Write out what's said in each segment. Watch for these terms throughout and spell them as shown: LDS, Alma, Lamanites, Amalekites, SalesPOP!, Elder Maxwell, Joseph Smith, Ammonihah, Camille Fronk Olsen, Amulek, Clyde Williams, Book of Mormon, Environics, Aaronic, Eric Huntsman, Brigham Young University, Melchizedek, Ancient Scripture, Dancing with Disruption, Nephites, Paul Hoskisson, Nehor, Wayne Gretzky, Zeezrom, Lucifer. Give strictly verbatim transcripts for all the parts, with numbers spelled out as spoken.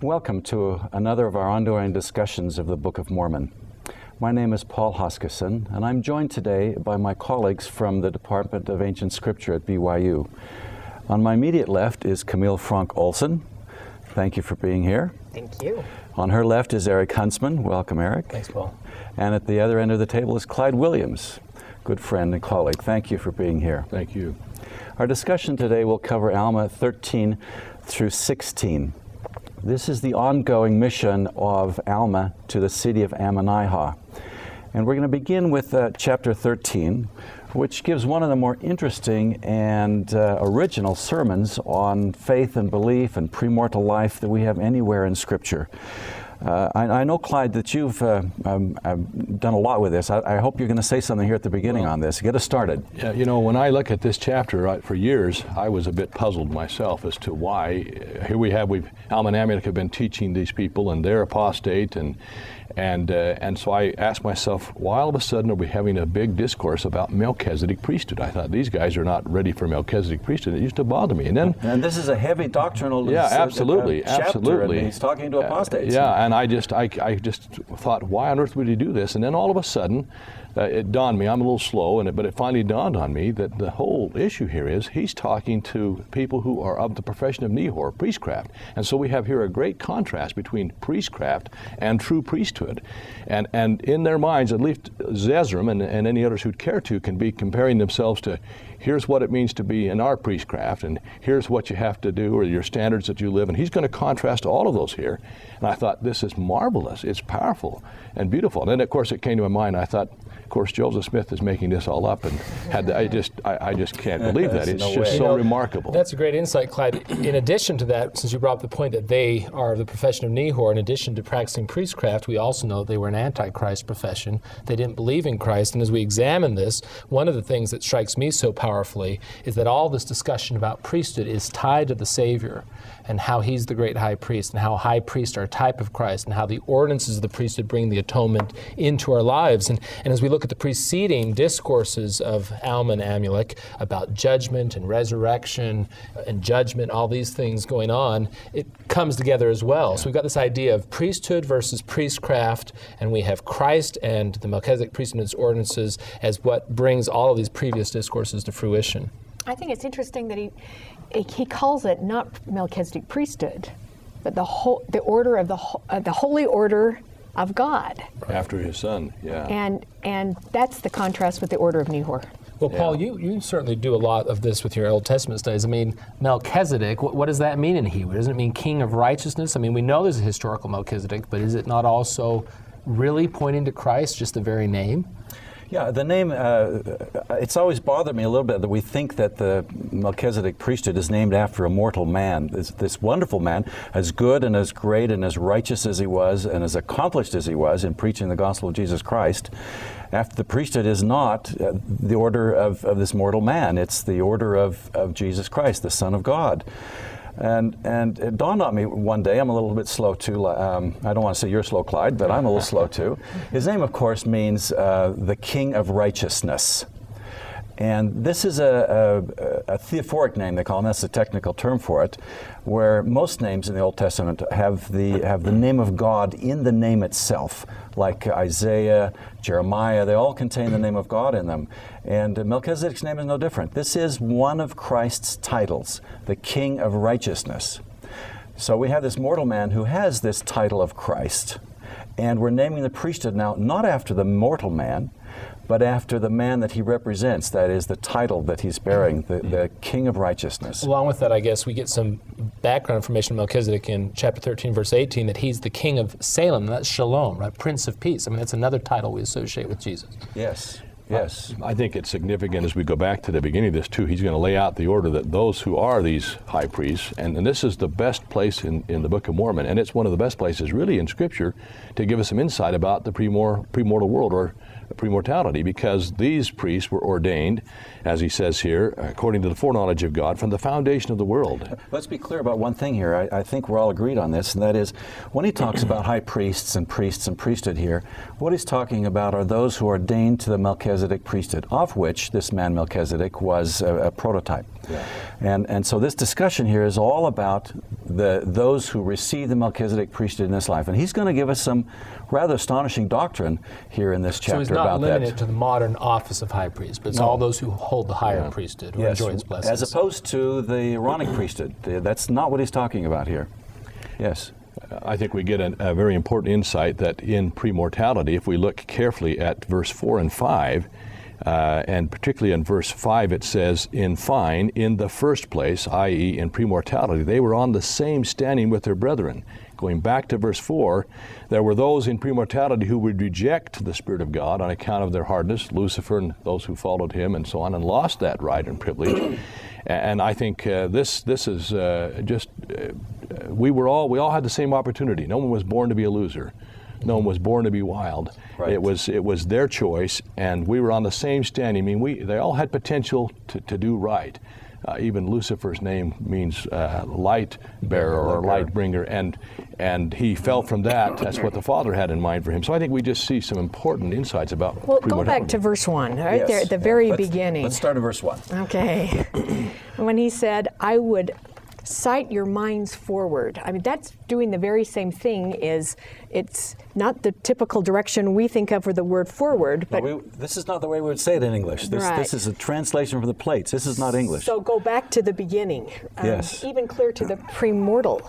Welcome to another of our ongoing discussions of the Book of Mormon. My name is Paul Hoskisson, and I'm joined today by my colleagues from the Department of Ancient Scripture at B Y U. On my immediate left is Camille Fronk Olsen. Thank you for being here. Thank you. On her left is Eric Huntsman. Welcome, Eric. Thanks, Paul. And at the other end of the table is Clyde Williams, good friend and colleague. Thank you for being here. Thank you. Our discussion today will cover Alma thirteen through sixteen. This is the ongoing mission of Alma to the city of Ammonihah. And we're going to begin with uh, chapter thirteen, which gives one of the more interesting and uh, original sermons on faith and belief and premortal life that we have anywhere in Scripture. Uh, I, I know, Clyde, that you've uh, um, done a lot with this. I, I hope you're going to say something here at the beginning well, on this. Get us started. Yeah, you know, when I look at this chapter, I, for years, I was a bit puzzled myself as to why. Uh, here we have, we've, Alma and Amulek have been teaching these people, and they're apostate, and and uh, and so I asked myself, why all of a sudden are we having a big discourse about Melchizedek priesthood? I thought, these guys are not ready for Melchizedek priesthood. It used to bother me. And then, and this is a heavy doctrinal yeah, absolutely, chapter, absolutely. And he's talking to apostates. Uh, yeah, and I just, I, I just thought, why on earth would he do this? And then all of a sudden, uh, it dawned me. I'm a little slow, and it, but it finally dawned on me that the whole issue here is he's talking to people who are of the profession of Nehor, priestcraft. And so we have here a great contrast between priestcraft and true priesthood. And and in their minds, at least Zeezrom and, and any others who'd care to can be comparing themselves to, here's what it means to be in our priestcraft, and here's what you have to do, or your standards that you live. And he's going to contrast all of those here. And I thought, this is marvelous. It's powerful and beautiful. And then, of course, it came to my mind. I thought, of course, Joseph Smith is making this all up, and had the, I just I, I just can't believe that. It's no just way. so you know, remarkable. That's a great insight, Clyde. In addition to that, since you brought up the point that they are the profession of Nehor, in addition to practicing priestcraft, we also know they were an antichrist profession. They didn't believe in Christ. And as we examine this, one of the things that strikes me so powerfully is that all this discussion about priesthood is tied to the Savior and how he's the great high priest, and how high priests are a type of Christ, and how the ordinances of the priesthood bring the atonement into our lives. And, and as we look at the preceding discourses of Alma and Amulek about judgment and resurrection and judgment, all these things going on, it comes together as well. So we've got this idea of priesthood versus priestcraft, and we have Christ and the Melchizedek priesthood's ordinances as what brings all of these previous discourses to fruition. I think it's interesting that he he calls it not Melchizedek priesthood, but the whole the order of the uh, the holy order of God. Right. After his son, yeah. And and that's the contrast with the order of Nehor. Well, yeah. Paul, you, you certainly do a lot of this with your Old Testament studies. I mean, Melchizedek, what, what does that mean in Hebrew? Doesn't it mean king of righteousness? I mean, we know there's a historical Melchizedek, but is it not also really pointing to Christ, just the very name? Yeah, the name, uh, it's always bothered me a little bit that we think that the Melchizedek priesthood is named after a mortal man. This, this wonderful man, as good and as great and as righteous as he was and as accomplished as he was in preaching the gospel of Jesus Christ, after the priesthood is not uh, the order of, of this mortal man. It's the order of, of Jesus Christ, the Son of God. And, and it dawned on me one day, I'm a little bit slow too, um, I don't want to say you're slow, Clyde, but I'm a little slow too. His name, of course, means uh, the King of Righteousness. And this is a, a, a theophoric name, they call it, that's the technical term for it, where most names in the Old Testament have the, have the name of God in the name itself, like Isaiah, Jeremiah, they all contain the name of God in them. And Melchizedek's name is no different. This is one of Christ's titles, the King of Righteousness. So we have this mortal man who has this title of Christ, and we're naming the priesthood now not after the mortal man, but after the man that he represents, that is the title that he's bearing, the, the King of Righteousness. Along with that, I guess, we get some background information on Melchizedek in chapter thirteen, verse eighteen, that he's the King of Salem, and that's Shalom, right? Prince of Peace. I mean, that's another title we associate with Jesus. Yes. Yes. I think it's significant as we go back to the beginning of this, too. He's going to lay out the order that those who are these high priests, and, and this is the best place in, in the Book of Mormon, and it's one of the best places really in Scripture to give us some insight about the premor, premortal world or premortality, because these priests were ordained, as he says here, according to the foreknowledge of God, from the foundation of the world. Let's be clear about one thing here. I, I think we're all agreed on this, and that is when he talks about high priests and priests and priesthood here, what he's talking about are those who are ordained to the Melchizedek priesthood, of which this man Melchizedek was a, a prototype. Yeah. And, and so this discussion here is all about the, those who receive the Melchizedek priesthood in this life. And he's going to give us some rather astonishing doctrine here in this chapter. So he's not about limited that. to the modern office of high priest, but it's no. all those who hold the higher yeah. priesthood, who yes. enjoy his blessings. As opposed to the Aaronic priesthood. That's not what he's talking about here. Yes. I think we get an, a very important insight that in premortality, if we look carefully at verse four and five, uh, and particularly in verse five, it says, in fine, in the first place, that is in premortality, they were on the same standing with their brethren. Going back to verse four, there were those in premortality who would reject the Spirit of God on account of their hardness, Lucifer and those who followed him and so on, and lost that right and privilege. And I think uh, this this is uh, just uh, we were all we all had the same opportunity. No one was born to be a loser. No one was born to be wild. Right. It was it was their choice, and we were on the same standing. I mean, we they all had potential to, to do right. Uh, even Lucifer's name means uh, light bearer or light bringer, and and he fell from that. That's what the Father had in mind for him. So I think we just see some important insights about. Well, go back to verse one, right yes. there at the very yeah. let's, beginning. Let's start at verse one. Okay, when he said, "I would cite your minds forward." I mean, that's doing the very same thing. Is it's not the typical direction we think of for the word forward, but well, we, this is not the way we would say it in English. This, right. this is a translation from the plates. This is not English. So go back to the beginning. Um, yes. Even clear to the premortal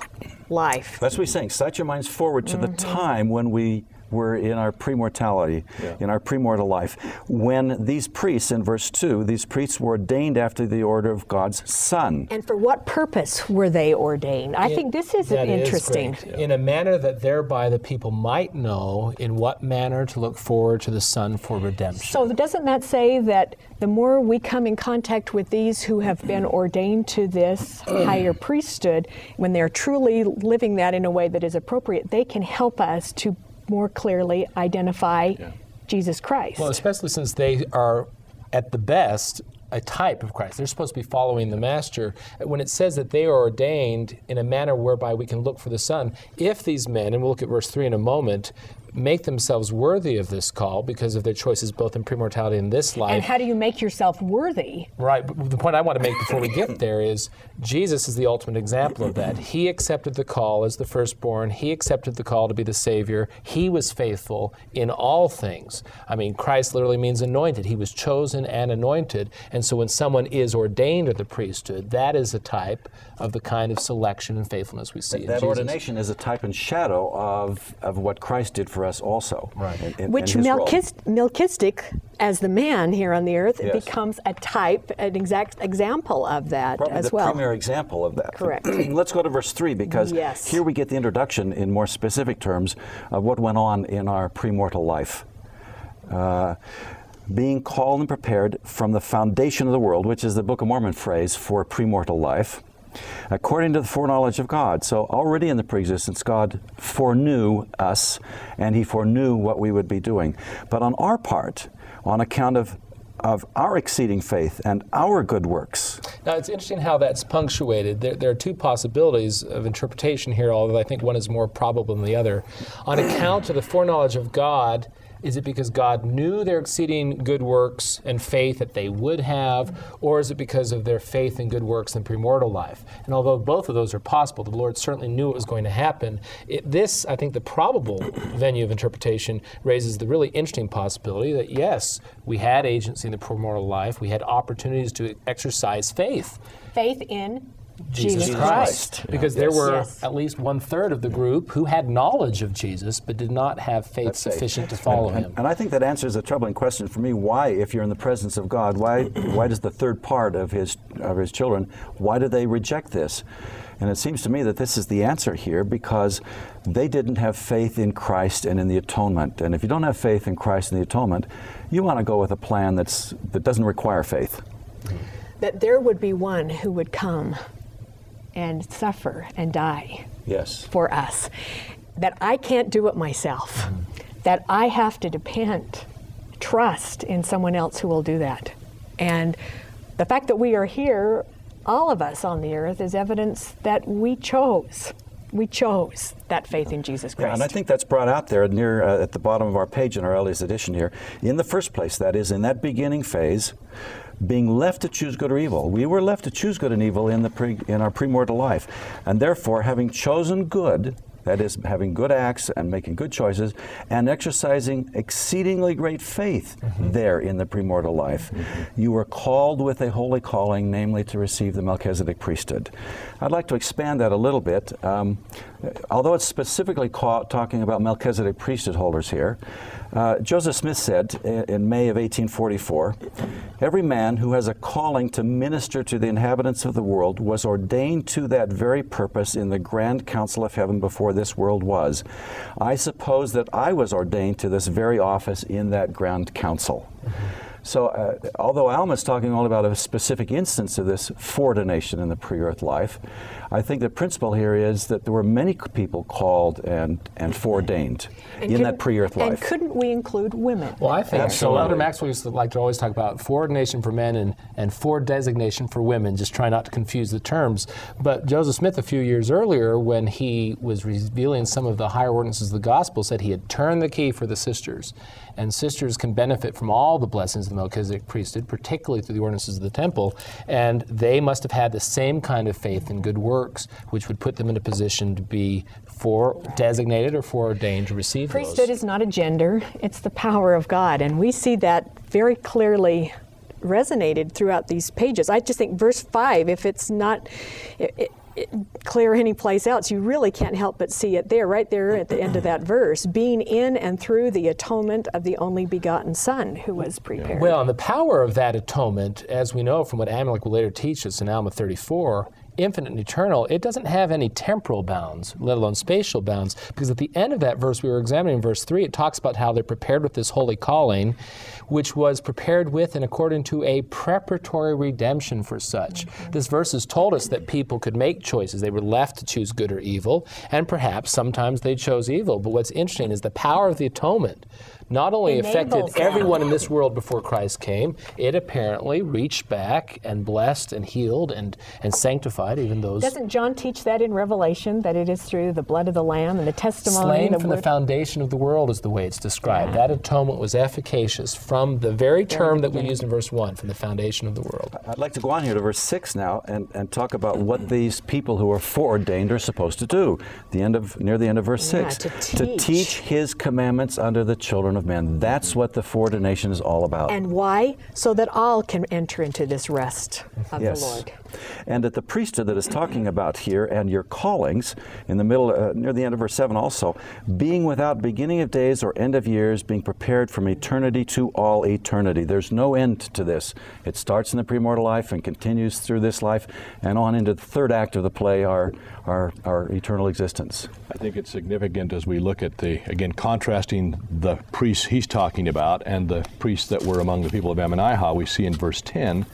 life. That's what he's saying. Cite your minds forward to mm-hmm. the time when we were in our premortality, yeah. in our premortal life, when these priests, in verse two, these priests were ordained after the order of God's Son. And for what purpose were they ordained? I it, think this is interesting. Is yeah. In a manner that thereby the people might know in what manner to look forward to the Son for redemption. So doesn't that say that the more we come in contact with these who have been ordained to this higher priesthood, when they're truly living that in a way that is appropriate, they can help us to more clearly identify yeah. Jesus Christ. Well, especially since they are, at the best, a type of Christ. They're supposed to be following the Master. When it says that they are ordained in a manner whereby we can look for the Son, if these men, and we'll look at verse three in a moment, make themselves worthy of this call because of their choices both in premortality and this life. And how do you make yourself worthy? Right. But the point I want to make before we get there is Jesus is the ultimate example of that. He accepted the call as the firstborn. He accepted the call to be the Savior. He was faithful in all things. I mean, Christ literally means anointed. He was chosen and anointed. And so when someone is ordained at the priesthood, that is a type of the kind of selection and faithfulness we see in Jesus. That ordination is a type and shadow of, of what Christ did for us also. Right. And, and, Which and Melchizedek, Melchizedek, as the man here on the earth, yes. becomes a type, an exact example of that Probably as the well. the primary example of that. Correct. Let's go to verse three, because yes. here we get the introduction in more specific terms of what went on in our premortal life. Uh, being called and prepared from the foundation of the world, which is the Book of Mormon phrase for premortal life, according to the foreknowledge of God. So already in the preexistence, God foreknew us, and he foreknew what we would be doing. But on our part, on account of of our exceeding faith and our good works. Now, it's interesting how that's punctuated. There, there are two possibilities of interpretation here, although I think one is more probable than the other. On account of the foreknowledge of God, is it because God knew their exceeding good works and faith that they would have, or is it because of their faith and good works in premortal life? And although both of those are possible, the Lord certainly knew it was going to happen. It, this, I think, the probable venue of interpretation raises the really interesting possibility that, yes, we had agency in the premortal life. We had opportunities to exercise faith. Faith in Jesus Christ. Christ. Because yeah. there yes. were yes. at least one-third of the group who had knowledge of Jesus but did not have faith That's sufficient faith. to follow and, and, him. And I think that answers a troubling question for me. Why, if you're in the presence of God, why why does the third part of his, of his children, why do they reject this? And it seems to me that this is the answer here, because they didn't have faith in Christ and in the atonement. And if you don't have faith in Christ and the atonement, you want to go with a plan that's, that doesn't require faith. That there would be one who would come and suffer and die yes. for us. That I can't do it myself. Mm-hmm. That I have to depend, trust in someone else who will do that. And the fact that we are here, all of us on the earth, is evidence that we chose. We chose that faith in Jesus Christ. Yeah, and I think that's brought out there near uh, at the bottom of our page in our L D S edition here. In the first place, that is, in that beginning phase, being left to choose good or evil. We were left to choose good and evil in, the pre, in our premortal life. And therefore, having chosen good, that is, having good acts and making good choices, and exercising exceedingly great faith mm-hmm. there in the premortal life. Mm-hmm. You were called with a holy calling, namely to receive the Melchizedek priesthood. I'd like to expand that a little bit. Um, although it's specifically call, talking about Melchizedek priesthood holders here, uh, Joseph Smith said in May of eighteen forty-four, every man who has a calling to minister to the inhabitants of the world was ordained to that very purpose in the grand council of heaven before this world was. I suppose that I was ordained to this very office in that grand council. Mm-hmm. So uh, although Alma's talking all about a specific instance of this foreordination in the pre-earth life, I think the principle here is that there were many people called and, and foreordained and in that pre-earth life. And couldn't we include women? Well, I think Absolutely. so. Elder Maxwell used to like to always talk about foreordination for men and, and foredesignation for women, just try not to confuse the terms. But Joseph Smith, a few years earlier, when he was revealing some of the higher ordinances of the gospel, said he had turned the key for the sisters. And sisters can benefit from all the blessings of the Melchizedek priesthood, particularly through the ordinances of the temple, and they must have had the same kind of faith in good works, which would put them in a position to be for designated or foreordained to receive priesthood those. Priesthood is not a gender, it's the power of God, and we see that very clearly resonated throughout these pages. I just think verse five, if it's not it, it, It, clear any place else, you really can't help but see it there, right there at the end of that verse, being in and through the atonement of the only begotten Son who was prepared. Well, and the power of that atonement, as we know from what Amulek will later teach us in Alma thirty-four, infinite and eternal, it doesn't have any temporal bounds, let alone spatial bounds, because at the end of that verse we were examining, verse three, it talks about how they're prepared with this holy calling, which was prepared with and according to a preparatory redemption for such. Mm-hmm. This verse has told us that people could make choices. They were left to choose good or evil, and perhaps sometimes they chose evil. But what's interesting is the power of the atonement not only affected everyone in this world before Christ came, it apparently reached back and blessed and healed and, and sanctified even those. Doesn't John teach that in Revelation, that it is through the blood of the Lamb and the testimony? Slain the from word? the foundation of the world is the way it's described. Yeah. That atonement was efficacious from the very term that we used in verse one, from the foundation of the world. I'd like to go on here to verse six now and, and talk about what these people who are foreordained are supposed to do. The end of, near the end of verse six. Yeah, to, teach. to teach his commandments under the children of men. That's what the foreordination is all about. And why? So that all can enter into this rest of yes. the Lord. And at the priesthood that is talking about here, and your callings, in the middle, uh, near the end of verse seven also, being without beginning of days or end of years, being prepared from eternity to all eternity. There's no end to this. It starts in the premortal life and continues through this life and on into the third act of the play, our, our, our eternal existence. I think it's significant as we look at the, again, contrasting the priests he's talking about and the priests that were among the people of Ammonihah, we see in verse ten,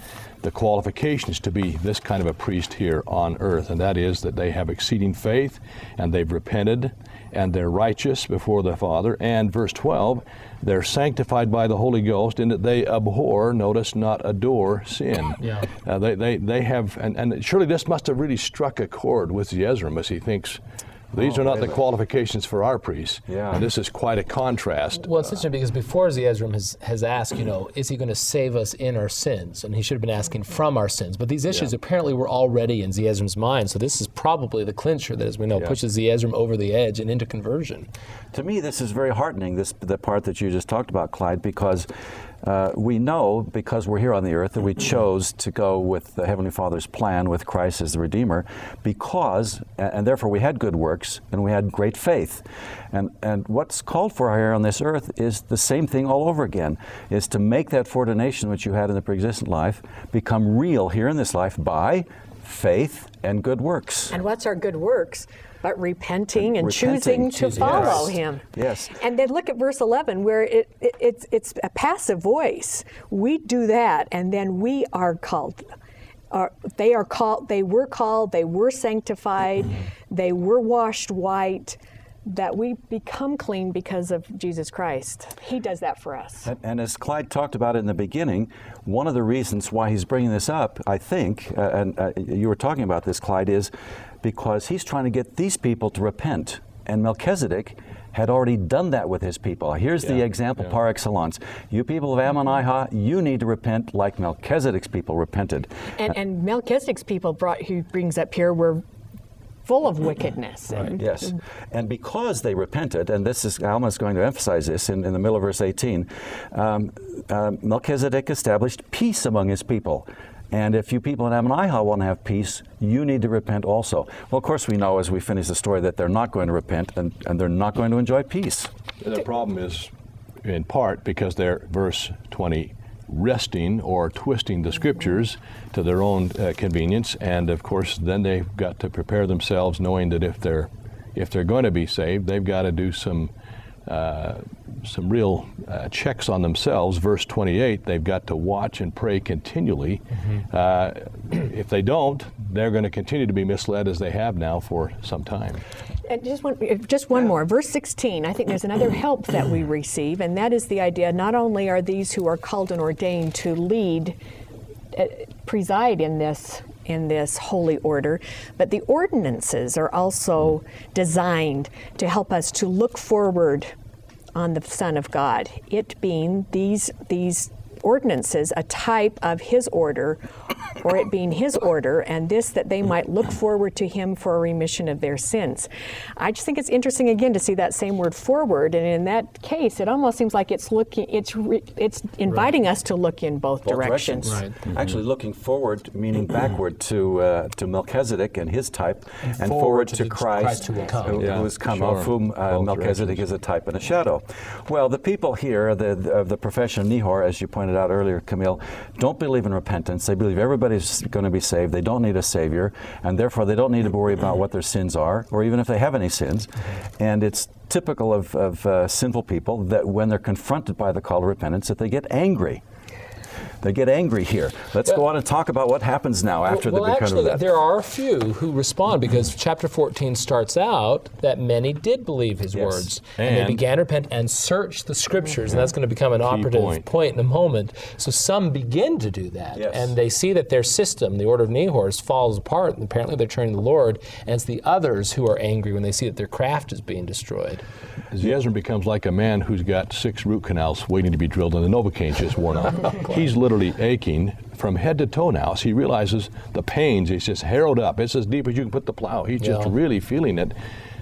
the qualifications to be this kind of a priest here on earth, and that is that they have exceeding faith, and they've repented, and they're righteous before the Father. And verse twelve, they're sanctified by the Holy Ghost, in that they abhor, notice, not adore sin. Yeah. Uh, they, they, they have, and, and surely this must have really struck a chord with Zeezrom as he thinks, These oh, are not really. the qualifications for our priests. Yeah. And this is quite a contrast. Well, it's uh, interesting because before Zeezrom has, has asked, you know, is he going to save us in our sins? And he should have been asking from our sins. But these issues yeah. apparently were already in Zeezrom's mind. So this is probably the clincher that, as we know, yeah. pushes Zeezrom over the edge and into conversion. To me, this is very heartening, this the part that you just talked about, Clyde, because Uh, we know, because we're here on the earth, that we chose to go with the Heavenly Father's plan with Christ as the Redeemer, because, and therefore we had good works and we had great faith. And, and what's called for here on this earth is the same thing all over again, is to make that foreordination which you had in the preexistent life become real here in this life by faith and good works. And what's our good works? But repenting and repenting, choosing to follow yes. him. Yes. And then look at verse eleven, where it, it, it's, it's a passive voice. We do that, and then we are called. Are, they are called. They were called. They were sanctified. Mm-hmm. They were washed white. That we become clean because of Jesus Christ. He does that for us. And, and as Clyde talked about in the beginning, one of the reasons why he's bringing this up, I think, uh, and uh, you were talking about this, Clyde, is because he's trying to get these people to repent. And Melchizedek had already done that with his people. Here's yeah, the example yeah. par excellence. You people of Ammonihah, you need to repent like Melchizedek's people repented. And, and Melchizedek's people, brought, who brings up here, were full of wickedness. Right. And, yes. And because they repented, and this is, Alma is going to emphasize this in, in the middle of verse eighteen, um, uh, Melchizedek established peace among his people. And if you people in Ammonihah want to have peace, you need to repent also. Well, of course, we know as we finish the story that they're not going to repent, and, and they're not going to enjoy peace. And the problem is, in part, because they're, verse twenty, resting or twisting the scriptures to their own uh, convenience. And of course, then they've got to prepare themselves, knowing that if they're, if they're going to be saved, they've got to do some Uh, some real uh, checks on themselves. Verse twenty-eight, they've got to watch and pray continually. Mm-hmm. uh, if they don't, they're going to continue to be misled as they have now for some time. And just one, just one yeah. more. Verse sixteen, I think there's another help that we receive, and that is the idea not only are these who are called and ordained to lead, uh, preside in this in this holy order, but the ordinances are also designed to help us to look forward on the Son of God, it being these these ordinances a type of his order, or it being his order, and this that they might look forward to him for a remission of their sins. I just think it's interesting again to see that same word forward, and in that case it almost seems like it's looking it's re, it's inviting right. us to look in both, both directions. directions. Right. Mm-hmm. Actually looking forward meaning backward to uh, to Melchizedek and his type, and, and forward, forward to, to Christ, Christ who will come, yeah, who has come sure. of whom uh, Melchizedek directions. Is a type and a shadow. Well, the people here the, the, of the profession of Nehor, as you pointed out earlier, Camille, don't believe in repentance. They believe everybody's going to be saved. They don't need a savior, and therefore they don't need to worry about what their sins are, or even if they have any sins. And it's typical of, of uh, sinful people that when they're confronted by the call to repentance, that they get angry. They get angry here. Let's well, go on and talk about what happens now after well, they become actually, that. There are a few who respond, because chapter fourteen starts out that many did believe his yes. words, and, and they began to repent and search the scriptures, mm-hmm. and that's going to become an Key operative point. point in a moment. So some begin to do that, yes. and they see that their system, the order of Nehor, falls apart, and apparently they're turning to the Lord, and it's the others who are angry when they see that their craft is being destroyed. Zeezrom becomes like a man who's got six root canals waiting to be drilled, and the Novocaine just worn off. He's literally aching from head to toe now. So he realizes the pains. He's just harrowed up. It's as deep as you can put the plow. He's yeah. just really feeling it,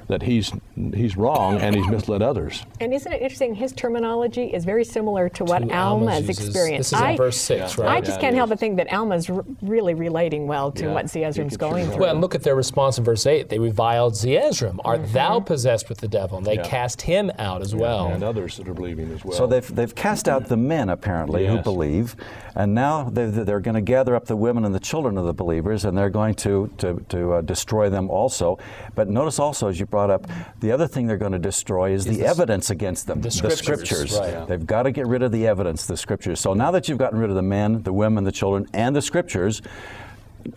that he's he's wrong and he's misled others. And isn't it interesting? His terminology is very similar to what to Alma has experienced. This is I, in verse six, yeah, right? I just yeah, can't help but think that Alma's r really relating well to yeah, what Zeezrom's going through. Well, and look at their response in verse eight. They reviled Zeezrom. Art mm-hmm. thou possessed with the devil? And they yeah. cast him out as yeah, well. And others that are believing as well. So they've, they've cast out the men, apparently, yes. who believe. And now they're, they're going to gather up the women and the children of the believers, and they're going to, to, to uh, destroy them also. But notice also, as you brought up, the other thing they're going to destroy is, is the, the evidence against them, the scriptures. The scriptures. Right, yeah. They've got to get rid of the evidence, the scriptures. So now that you've gotten rid of the men, the women, the children, and the scriptures,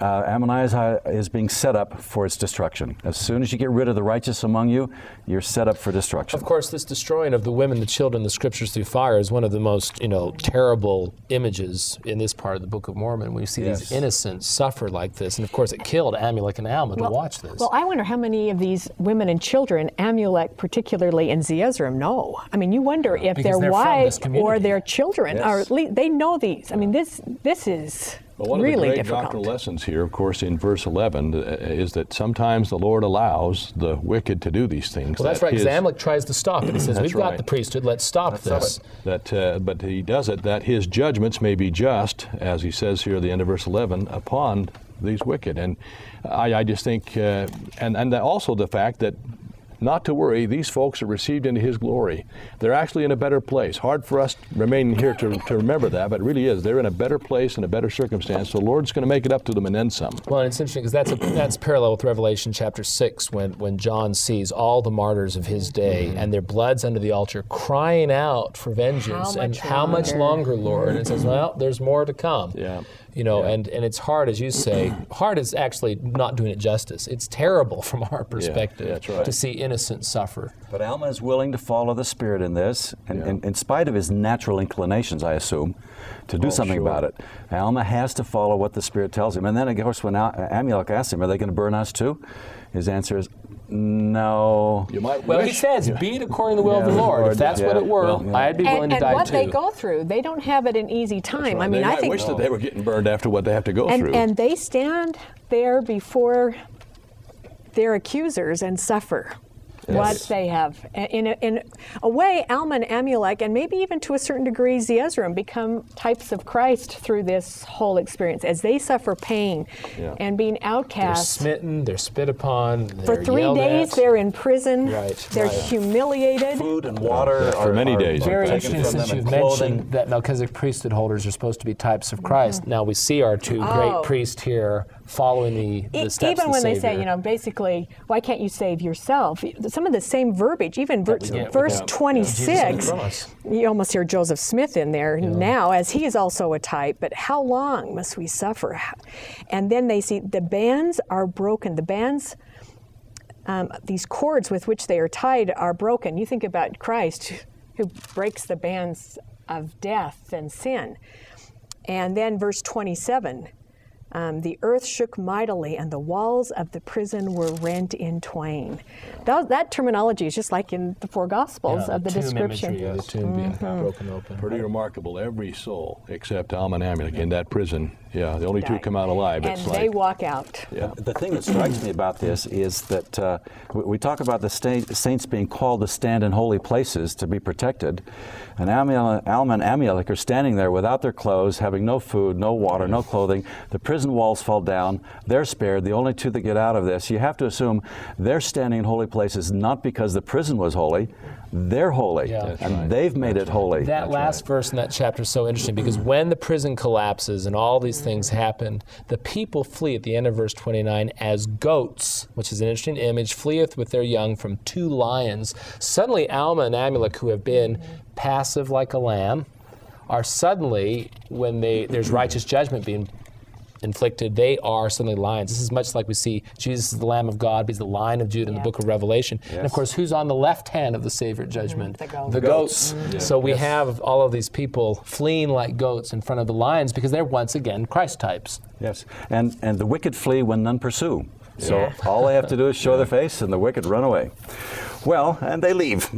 uh, Ammonihah is being set up for its destruction. As soon as you get rid of the righteous among you, you're set up for destruction. Of course, this destroying of the women, the children, the scriptures through fire is one of the most, you know, terrible images in this part of the Book of Mormon. We see yes. these innocents suffer like this, and of course, it killed Amulek and Alma well, to watch this. Well, I wonder how many of these women and children, Amulek particularly and Zeezrom, know. I mean, you wonder if because their wives or their children, yes. or at least they know these. I mean, this this is. Well, one really of the great difficult. doctrinal lessons here, of course, in verse eleven, uh, is that sometimes the Lord allows the wicked to do these things. Well, that's that right, because Amalek tries to stop it. He says, we've right. got the priesthood, let's stop that's this. Right. That, uh, but he does it that his judgments may be just, as he says here at the end of verse eleven, upon these wicked. And I, I just think, uh, and, and also the fact that not to worry, these folks are received into his glory. They're actually in a better place. Hard for us remaining here to, to remember that, but it really is. They're in a better place and a better circumstance, so the Lord's going to make it up to them and then some. Well, and it's interesting because that's, a, that's parallel with Revelation chapter six when, when John sees all the martyrs of his day mm-hmm. and their blood's under the altar crying out for vengeance. How and how longer? much longer, Lord? And it says, well, there's more to come. Yeah. You know, yeah. and, and it's hard, as you say, hard is actually not doing it justice. It's terrible from our perspective yeah, that's right. to see innocent suffer. But Alma is willing to follow the Spirit in this, and, yeah. and in spite of his natural inclinations, I assume, to do oh, something sure. about it. Alma has to follow what the Spirit tells him. And then, of course, when Amulek asks him, are they going to burn us too? His answer is, no. You might well, wish. He says, be it according to the will yeah, of the Lord. Lord. If that's yeah. what it were, well, yeah. I'd be willing and, to and die too. And what they go through, they don't have it an easy time. Right. I mean, they I think wish no. that they were getting burned after what they have to go and, through. And they stand there before their accusers and suffer yes. what they have. In a, in a way, Alma and Amulek, and maybe even to a certain degree, Zeezrom, become types of Christ through this whole experience as they suffer pain yeah. and being outcast. They're smitten, they're spit upon, they're For three days, at. they're in prison, right. they're right. humiliated. Food and water yeah. are, For many are, days. Are very interesting since you've mentioned that Melchizedek priesthood holders are supposed to be types of Christ. Mm. Now we see our two oh. great priests here following the, the steps Even when the they say, you know, basically, why can't you save yourself? Some of the same verbiage, even ver verse twenty-six, yeah. you almost hear Joseph Smith in there yeah. now, as he is also a type, but how long must we suffer? And then they see the bands are broken. The bands, um, these cords with which they are tied are broken. You think about Christ who breaks the bands of death and sin. And then verse twenty-seven, Um, the earth shook mightily, and the walls of the prison were rent in twain. That, that terminology is just like in the four Gospels yeah, of the, the description. Imagery, yes. The tomb mm-hmm. being broken open. Pretty remarkable. Every soul except Alma and Amulek yeah. in that prison. Yeah, the only Die. two come out alive. And it's they like, walk out. Yeah. The thing that strikes me about this is that uh, we talk about the saints being called to stand in holy places to be protected, and Alma, Alma and Amulek are standing there without their clothes, having no food, no water, no clothing. The prison walls fall down. They're spared. The only two that get out of this, you have to assume they're standing in holy places not because the prison was holy. They're holy, yeah. and right. they've made That's it holy. That That's last right. verse in that chapter is so interesting because when the prison collapses and all these things happened, the people flee at the end of verse twenty-nine as goats, which is an interesting image, fleeth with their young from two lions. Suddenly Alma and Amulek, who have been mm-hmm. passive like a lamb, are suddenly, when they there's righteous judgment being inflicted, they are suddenly lions. This is much like we see Jesus is the Lamb of God, but he's the Lion of Judah yeah. in the book of Revelation. Yes. And of course, who's on the left hand of the Savior judgment? Mm, the goats. The goats. Mm. Yeah. So we yes. have all of these people fleeing like goats in front of the lions because they're once again Christ types. Yes, and, and the wicked flee when none pursue. So yeah. all they have to do is show yeah. their face and the wicked run away. Well, and they leave,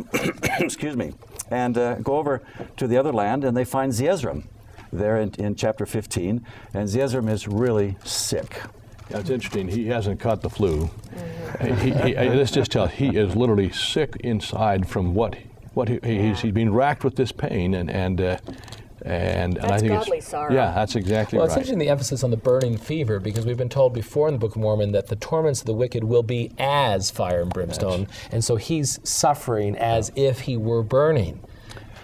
excuse me, and uh, go over to the other land and they find Zeezrom. There in, in chapter fifteen, and Zeezrom is really sick. That's interesting. He hasn't caught the flu. Mm-hmm. he, he, let's just tell you, he is literally sick inside from what what he, yeah. he's, he's being racked with this pain and and. Uh, And, that's and I think godly it's, sorrow. Yeah, that's exactly well, right. Well, it's interesting the emphasis on the burning fever because we've been told before in the Book of Mormon that the torments of the wicked will be as fire and brimstone, that's, and so he's suffering as if he were burning.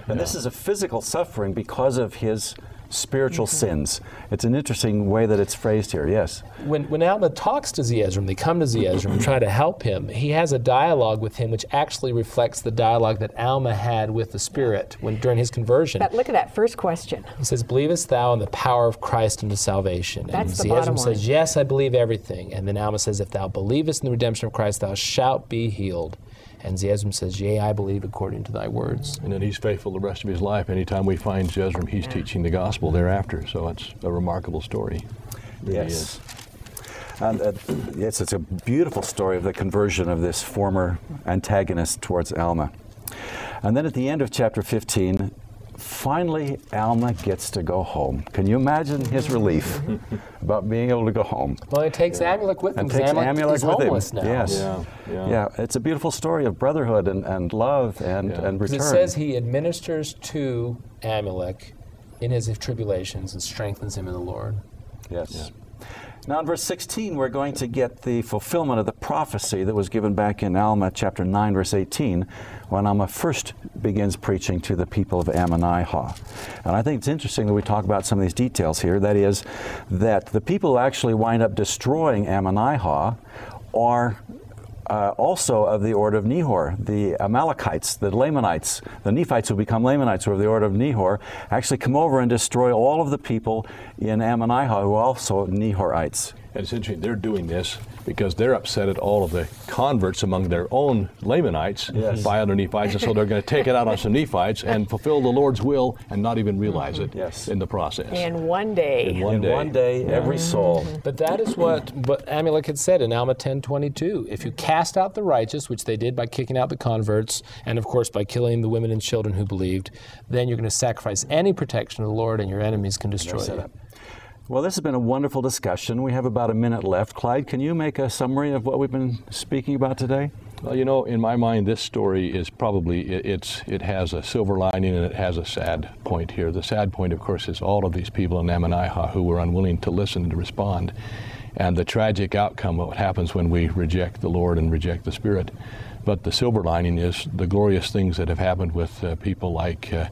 And yeah. this is a physical suffering because of his spiritual mm-hmm. sins. It's an interesting way that it's phrased here, yes. When, when Alma talks to Zeezrom, they come to Zeezrom and try to help him. He has a dialogue with him which actually reflects the dialogue that Alma had with the Spirit when during his conversion. But look at that first question. He says, believest thou in the power of Christ unto salvation? That's and Zeezrom says, yes, I believe everything. And then Alma says, if thou believest in the redemption of Christ, thou shalt be healed. And Zeezrom says, yea, I believe according to thy words. And then he's faithful the rest of his life. Anytime we find Zeezrom, he's yeah. teaching the gospel thereafter. So it's a remarkable story. Really yes. And, uh, yes, it's a beautiful story of the conversion of this former antagonist towards Alma. And then at the end of chapter fifteen, finally Alma gets to go home. Can you imagine his relief about being able to go home? Well, it takes yeah. Amulek with him. It takes Amulek with homeless him. Now. Yes. Yeah, yeah. yeah, it's a beautiful story of brotherhood and, and love and, yeah. and return. It says he administers to Amulek in his tribulations and strengthens him in the Lord. Yes. Yeah. Now in verse sixteen, we're going to get the fulfillment of the prophecy that was given back in Alma chapter nine, verse eighteen, when Alma first begins preaching to the people of Ammonihah. And I think it's interesting that we talk about some of these details here. That is, that the people who actually wind up destroying Ammonihah are Uh, also of the order of Nehor. The Amalekites, the Lamanites, the Nephites who become Lamanites, who are of the order of Nehor, actually come over and destroy all of the people in Ammonihah who are also Nehorites. And it's interesting, they're doing this because they're upset at all of the converts among their own Lamanites yes. by other Nephites, and so they're going to take it out on some Nephites and fulfill the Lord's will and not even realize it yes. in the process. In one day. In one in day, one day yeah. every soul. But that is what Amulek had said in Alma ten twenty-two. If you cast out the righteous, which they did by kicking out the converts, and of course by killing the women and children who believed, then you're going to sacrifice any protection of the Lord and your enemies can destroy you. Well, this has been a wonderful discussion. We have about a minute left. Clyde, can you make a summary of what we've been speaking about today? Well, you know, in my mind, this story is probably, it, it's, it has a silver lining and it has a sad point here. The sad point, of course, is all of these people in Ammonihah who were unwilling to listen and to respond, and the tragic outcome of what happens when we reject the Lord and reject the Spirit. But the silver lining is the glorious things that have happened with uh, people like uh,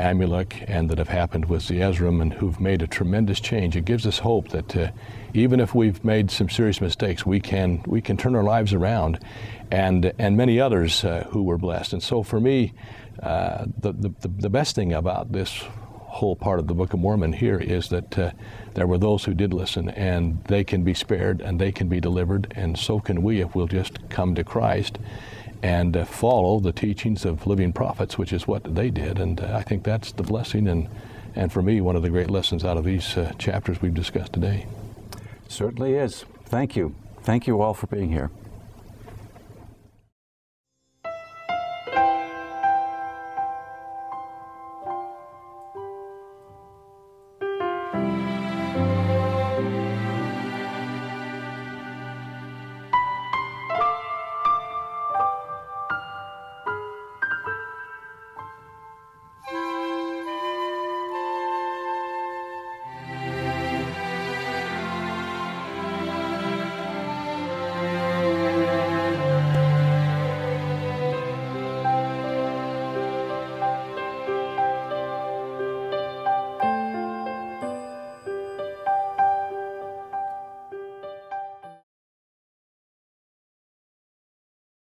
Amulek and that have happened with Zeezrom and who've made a tremendous change. It gives us hope that uh, even if we've made some serious mistakes, we can we can turn our lives around, and and many others uh, who were blessed. And so for me, uh, the, the the best thing about this whole part of the Book of Mormon here is that uh, there were those who did listen, and they can be spared and they can be delivered, and so can we if we'll just come to Christ and uh, follow the teachings of living prophets, which is what they did. And uh, I think that's the blessing, and, and for me, one of the great lessons out of these uh, chapters we've discussed today. Certainly is. Thank you. Thank you all for being here.